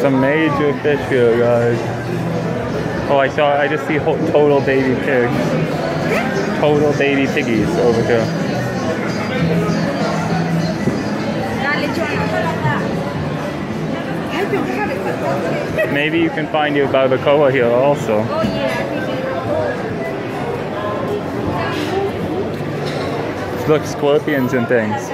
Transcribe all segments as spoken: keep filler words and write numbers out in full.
It's a major fish here, guys. Oh, I saw, I just see total baby pigs. Total baby piggies over here. Maybe you can find your barbacoa here also. Oh, yeah. Look, scorpions and things.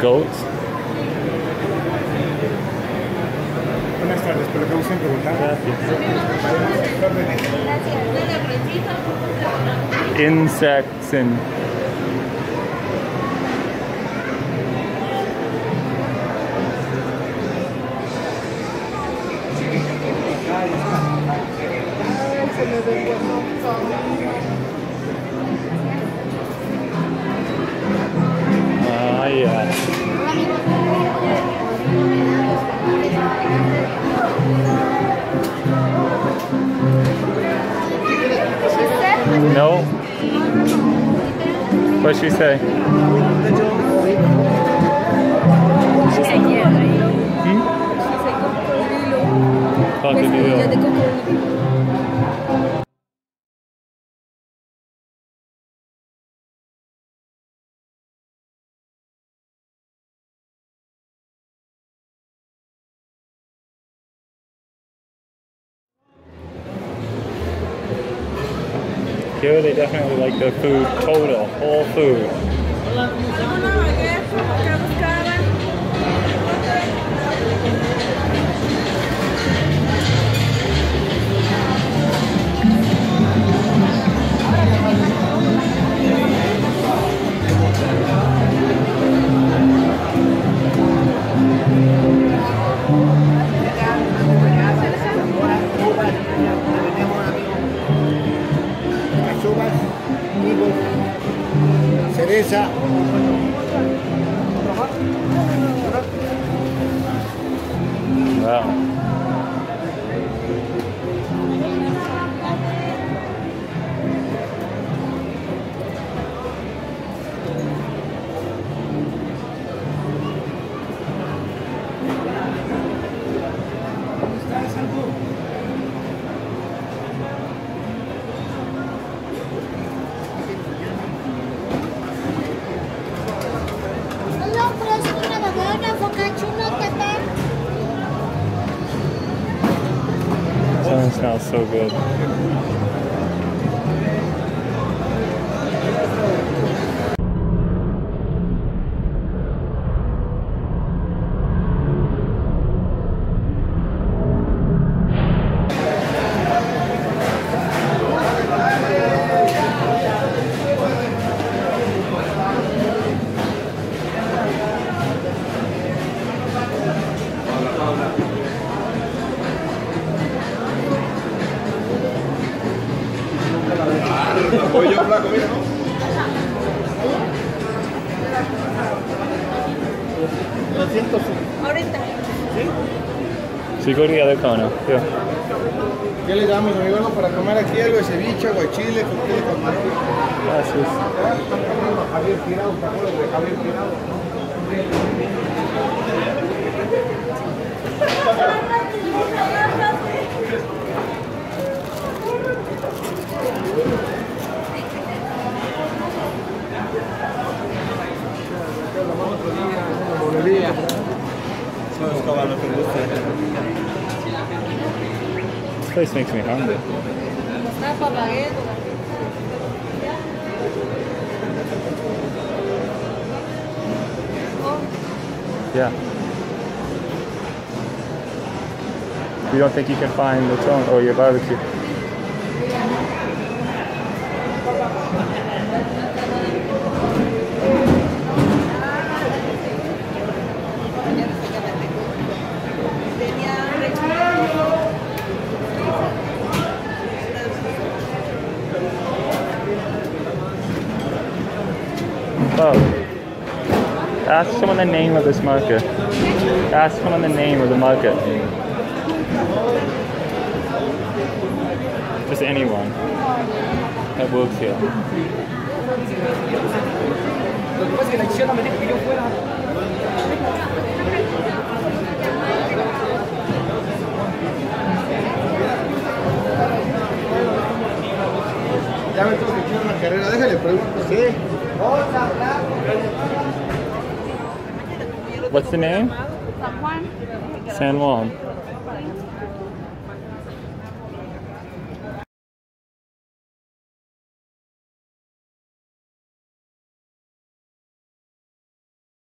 Goats. Buenas tardes, pero que gusten preguntar. Gracias. Insects and ah, yeah. No. What'd she say? She said yeah, right? Hmm? She said cocodrilo. Here they definitely like their food total, all food. Cereza. Wow. It smells so good. So you go to the other corner. Yeah. This place makes me hungry. Yeah. You don't think you can find the tone or your barbecue? Oh. Ask someone the name of this market. Ask someone the name of the market. Just anyone that works here. Ya me tengo que echar una carrera, déjale pregunto, ¿sí? What's the name? San Juan. San Juan.